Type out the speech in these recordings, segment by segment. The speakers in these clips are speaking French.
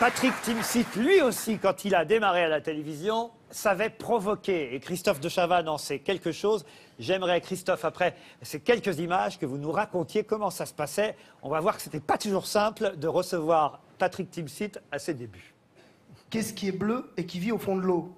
Patrick Timsit, lui aussi, quand il a démarré à la télévision, savait provoquer. Et Christophe Dechavanne en sait quelque chose. J'aimerais, Christophe, après ces quelques images, que vous nous racontiez comment ça se passait. On va voir que ce n'était pas toujours simple de recevoir Patrick Timsit à ses débuts. Qu'est-ce qui est bleu et qui vit au fond de l'eau?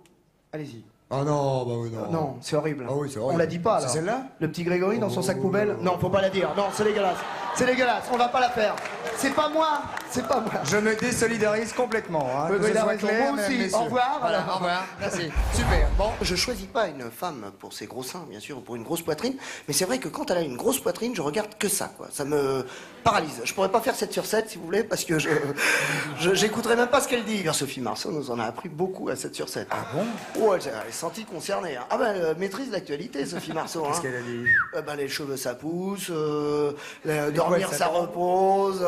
Allez-y. Ah non, bah oui, non. Non, c'est horrible. Ah oui, c'est horrible. On la dit pas, là. C'est celle-là? Le petit Grégory dans son sac poubelle? Non, faut pas la dire. Non, c'est dégueulasse. C'est dégueulasse, on va pas la faire. C'est pas moi, c'est pas moi. Je me désolidarise complètement. Hein, que ce soit clair, moi aussi. Au revoir. Voilà, au revoir, merci. Super. Bon, je choisis pas une femme pour ses gros seins, bien sûr, ou pour une grosse poitrine, mais c'est vrai que quand elle a une grosse poitrine, je regarde que ça, quoi. Ça me paralyse. Je pourrais pas faire 7 sur 7, si vous voulez, parce que j'écouterais même pas ce qu'elle dit. Sophie Marceau nous en a appris beaucoup à 7 sur 7. Ah bon? Ouais, elle est sentie concernée. Hein. Ah ben, maîtrise l'actualité, Sophie Marceau. Qu'est-ce qu'elle a dit? Ben, les cheveux, ça pousse, dormir, ça repose,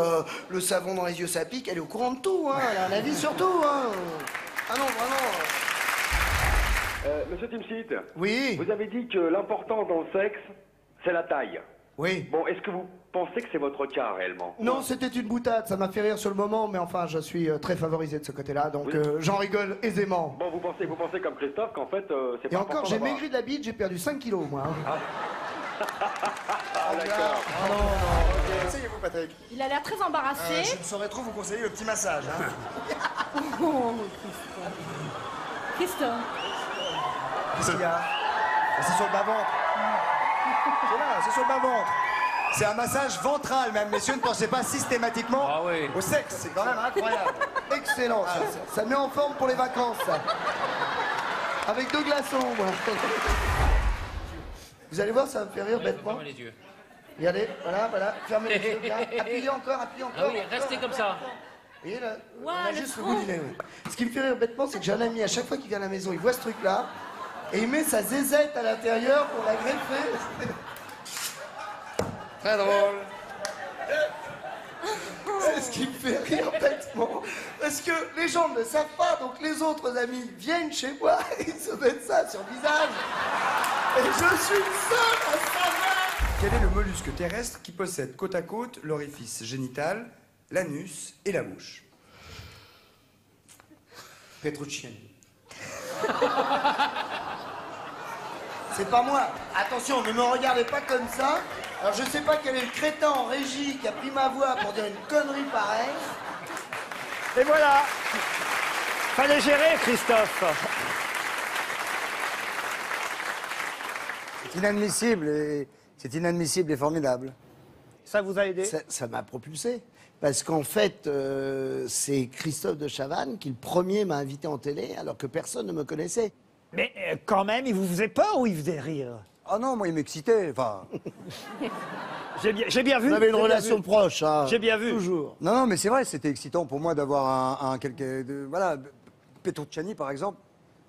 le savon dans les yeux, ça pique. Elle est au courant de tout, hein. Elle a un avis sur tout. Hein. Ah non, vraiment. Monsieur Timsit, oui. Vous avez dit que l'important dans le sexe, c'est la taille. Oui. Bon, est-ce que vous pensez que c'est votre cas réellement? Non, c'était une boutade, ça m'a fait rire sur le moment, mais enfin, je suis très favorisé de ce côté-là, donc oui. J'en rigole aisément. Bon, vous pensez comme Christophe qu'en fait, c'est pas... Et encore, j'ai maigri de la bite, j'ai perdu 5 kilos, moi. Ah. Ah, d'accord. Oh, non, non, okay. Essayez-vous, Patrick. Il a l'air très embarrassé. Je ne saurais trop vous conseiller le petit massage, hein. Oh, Christophe. Christophe. Qu'est-ce qu'il y a? C'est sur le bas-ventre. C'est là, c'est sur le bas-ventre. C'est un massage ventral, même. Messieurs, ne pensez pas systématiquement au sexe. C'est quand même incroyable. Excellent. Ah, ça met en forme pour les vacances, ça. Avec 2 glaçons, moi. Vous allez voir, ça va me faire rire bêtement. Fermez les yeux. Regardez, voilà, voilà. Fermez les yeux, bien. Appuyez encore, appuyez encore. Ah oui, restez comme ça. Vous voyez, là, wow, on a juste le goût du nez. Ce qui me fait rire bêtement, c'est que j'ai un ami, à chaque fois qu'il vient à la maison, il voit ce truc-là. Et il met sa zézette à l'intérieur pour la greffer. Très drôle. C'est ce qui me fait rire bêtement. Parce que les gens ne le savent pas, donc les autres amis viennent chez moi et ils se mettent ça sur le visage. Et je suis le seul à savoir. Quel est le mollusque terrestre qui possède côte à côte l'orifice génital, l'anus et la bouche? Petrucciani. C'est pas moi. Attention, ne me regardez pas comme ça. Alors, je sais pas quel est le crétin en régie qui a pris ma voix pour dire une connerie pareille. Et voilà. Fallait gérer, Christophe. C'est inadmissible et... C'est inadmissible et formidable. Ça vous a aidé? Ça m'a propulsé. Parce qu'en fait, c'est Christophe Dechavanne qui, le premier, m'a invité en télé alors que personne ne me connaissait. Mais quand même, il vous faisait peur ou il faisait rire? Ah non, moi, il m'excitait, enfin... J'ai bien vu. On avait une relation proche, hein. J'ai bien vu. Toujours. Non, non, mais c'est vrai, c'était excitant pour moi d'avoir voilà, Petrucciani, par exemple,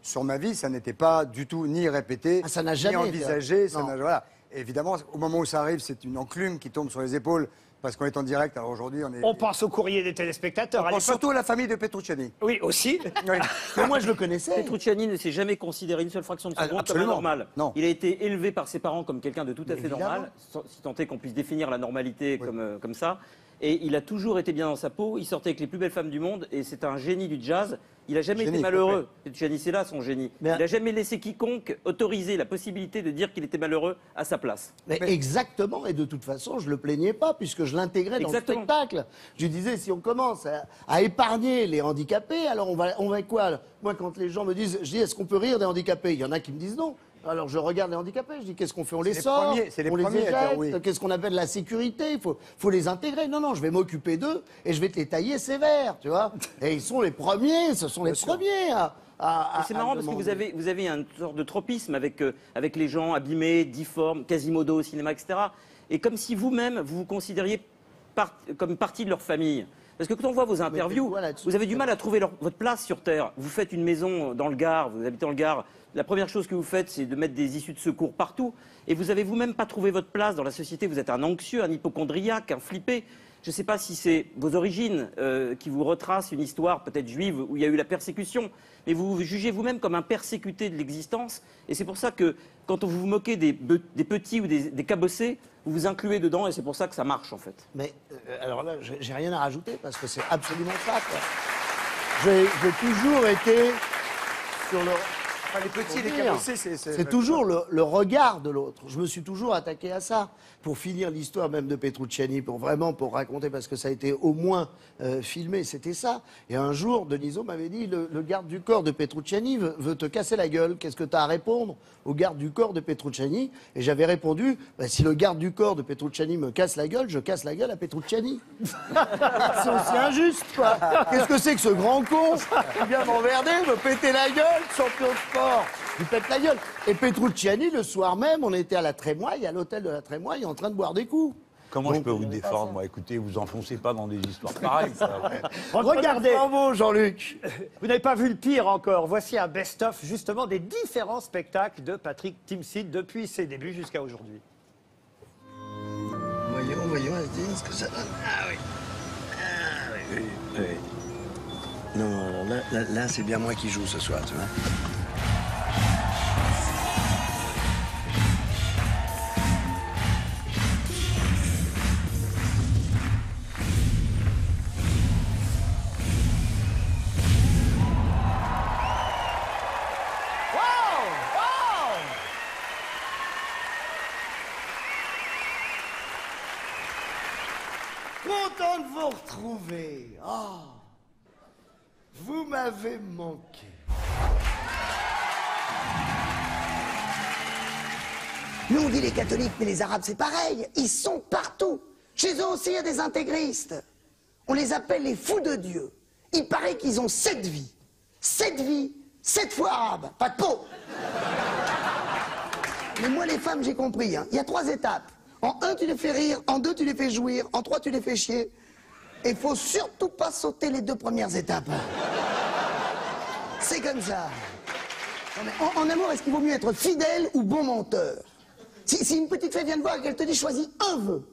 sur ma vie, ça n'était pas du tout ni répété, ça n'a jamais ni envisagé. Ça n'a, voilà. Évidemment, au moment où ça arrive, c'est une enclume qui tombe sur les épaules. Parce qu'on est en direct, alors aujourd'hui on est... On pense au courrier des téléspectateurs. On pense surtout à la famille de Petrucciani. Oui, aussi. Oui. Mais moi je le connaissais. Petrucciani ne s'est jamais considéré une seule fraction de seconde comme normal. Non. Il a été élevé par ses parents comme quelqu'un de tout à fait normal, si tant est qu'on puisse définir la normalité comme ça. Et il a toujours été bien dans sa peau, il sortait avec les plus belles femmes du monde, et c'est un génie du jazz. Il n'a jamais été malheureux. Petrucciani, c'est là son génie. Mais il n'a jamais laissé quiconque autoriser la possibilité de dire qu'il était malheureux à sa place. Mais exactement, et de toute façon, je ne le plaignais pas, puisque je l'intégrais dans le spectacle. Je disais, si on commence à épargner les handicapés, alors on va quoi? Moi, quand les gens me disent, je dis, est-ce qu'on peut rire des handicapés? Il y en a qui me disent non. Alors je regarde les handicapés, je dis qu'est-ce qu'on fait? On les sort, on les éjecte, qu'est-ce qu'on appelle la sécurité? Il faut les intégrer. Non, non, je vais m'occuper d'eux et je vais te les tailler sévère, tu vois. Et ils sont les premiers, ce sont les premiers à c'est marrant parce que vous avez une sorte de tropisme avec les gens abîmés, difformes, Quasimodo au cinéma, etc. Et comme si vous-même, vous vous considériez comme partie de leur famille. Parce que quand on voit vos interviews, vous avez du mal à trouver votre place sur Terre. Vous faites une maison dans le Gard, vous habitez dans le Gard. La première chose que vous faites, c'est de mettre des issues de secours partout. Et vous n'avez vous-même pas trouvé votre place dans la société. Vous êtes un anxieux, un hypochondriaque, un flippé. Je ne sais pas si c'est vos origines qui vous retracent une histoire peut-être juive où il y a eu la persécution. Mais vous vous jugez vous-même comme un persécuté de l'existence. Et c'est pour ça que quand vous vous moquez des petits ou des cabossés, vous vous incluez dedans et c'est pour ça que ça marche en fait. Mais alors là, j'ai rien à rajouter parce que c'est absolument ça, quoi. J'ai toujours été sur le... Enfin, les petits, les cabossés, c'est toujours le regard de l'autre. Je me suis toujours attaqué à ça. Pour finir l'histoire même de Petrucciani, pour raconter, parce que ça a été au moins filmé, c'était ça. Et un jour, Denisot m'avait dit, le garde du corps de Petrucciani veut te casser la gueule. Qu'est-ce que tu as à répondre au garde du corps de Petrucciani? Et j'avais répondu, bah, si le garde du corps de Petrucciani me casse la gueule, je casse la gueule à Petrucciani. C'est aussi injuste, quoi. Qu'est-ce que c'est que ce grand con qui vient m'emmerder, me péter la gueule, champion de sport. Il pète la gueule. Et Petrucciani, le soir même, on était à La Trémoille, à l'hôtel de La Trémoille, en train de boire des coups. Comment donc, je peux vous défendre, moi? Écoutez, vous enfoncez pas dans des histoires pareilles. Regardez. Bravo, Jean-Luc. Vous n'avez pas vu le pire encore. Voici un best-of, justement, des différents spectacles de Patrick Timsit depuis ses débuts jusqu'à aujourd'hui. Voyons, voyons, ce que ça donne. Ah oui. Ah oui, oui, oui. Non, non, là c'est bien moi qui joue ce soir, tu vois. Content de vous retrouver. Oh, vous m'avez manqué. Nous, on dit les catholiques, mais les arabes, c'est pareil. Ils sont partout. Chez eux aussi, il y a des intégristes. On les appelle les fous de Dieu. Il paraît qu'ils ont 7 vies. 7 vies, 7 fois arabes. Pas de peau. Mais moi, les femmes, j'ai compris, hein. Il y a 3 étapes. En 1, tu les fais rire. En 2, tu les fais jouir. En 3, tu les fais chier. Et il faut surtout pas sauter les 2 premières étapes. C'est comme ça. En amour, est-ce qu'il vaut mieux être fidèle ou bon menteur? Si une petite fille vient te voir et qu'elle te dit « choisis un vœu »,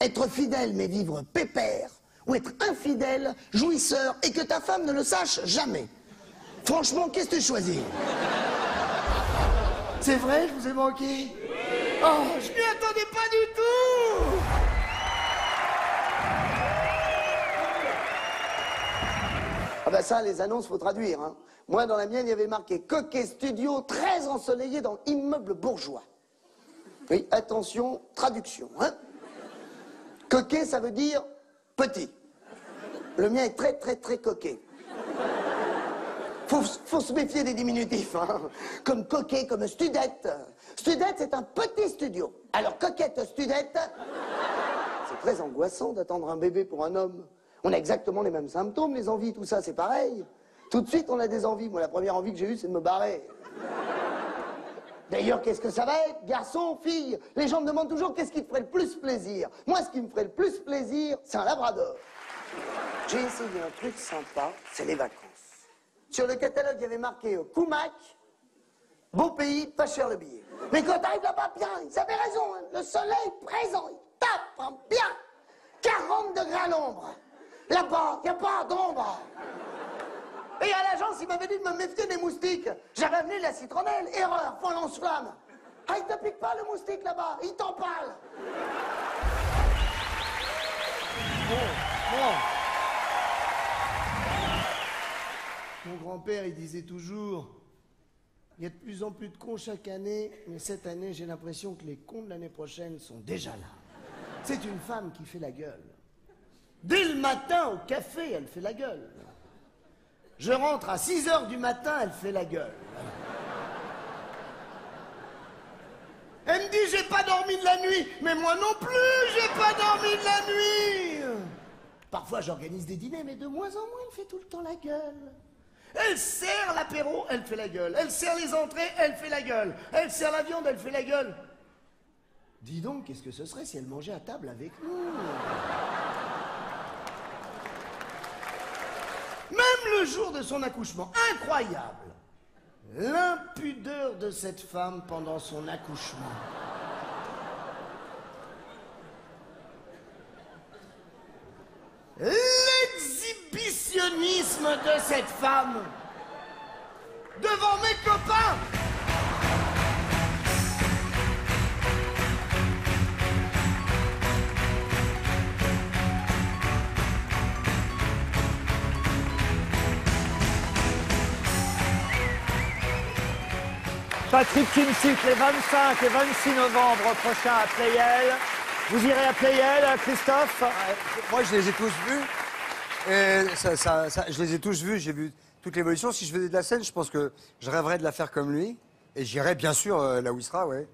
être fidèle mais vivre pépère, ou être infidèle, jouisseur, et que ta femme ne le sache jamais. Franchement, qu'est-ce que tu choisis? C'est vrai, je vous ai manqué? Oh, je m'y attendais pas du tout. Ah ben ça, les annonces, faut traduire, hein. Moi, dans la mienne, il y avait marqué « Coquet studio très ensoleillé dans immeuble bourgeois ». Oui, attention, traduction, hein. Coquet, ça veut dire petit. Le mien est très, très, très coquet. Faut se méfier des diminutifs, hein. Comme coquet, comme studette. Studette, c'est un petit studio. Alors, coquette, studette, c'est très angoissant d'attendre un bébé pour un homme. On a exactement les mêmes symptômes, les envies, tout ça, c'est pareil. Tout de suite, on a des envies. Moi, la première envie que j'ai eue, c'est de me barrer. D'ailleurs, qu'est-ce que ça va être? Garçon, fille? Les gens me demandent toujours qu'est-ce qui te ferait le plus plaisir. Moi, ce qui me ferait le plus plaisir, c'est un labrador. J'ai essayé un truc sympa, c'est les vacances. Sur le catalogue, il y avait marqué Koumak, beau pays, pas cher le billet. Mais quand t'arrives là-bas, bien, ils avaient raison, hein, le soleil présent, il tape, hein, bien, 40 degrés à l'ombre. Là-bas, il n'y a pas d'ombre. Et à l'agence, il m'avait dit de me méfier des moustiques. J'avais amené la citronnelle. Erreur, point lance-flamme. Ah, il ne pique pas le moustique là-bas, il t'en parle. Mon grand-père, il disait toujours, il y a de plus en plus de cons chaque année, mais cette année, j'ai l'impression que les cons de l'année prochaine sont déjà là. C'est une femme qui fait la gueule. Dès le matin, au café, elle fait la gueule. Je rentre à 6 h du matin, elle fait la gueule. Elle me dit, j'ai pas dormi de la nuit. Mais moi non plus, j'ai pas dormi de la nuit. Parfois, j'organise des dîners, mais de moins en moins, elle fait tout le temps la gueule. Elle sert l'apéro, elle fait la gueule. Elle sert les entrées, elle fait la gueule. Elle sert la viande, elle fait la gueule. Dis donc, qu'est-ce que ce serait si elle mangeait à table avec nous? Même le jour de son accouchement, incroyable, l'impudeur de cette femme pendant son accouchement. L'exhibitionnisme de cette femme devant mes copains. Patrick Timsit, les 25 et 26 novembre prochains à Pleyel. Vous irez à Pleyel, Christophe? Moi, je les ai tous vus. Et je les ai tous vus, j'ai vu toute l'évolution. Si je faisais de la scène, je pense que je rêverais de la faire comme lui. Et j'irais bien sûr là où il sera, ouais.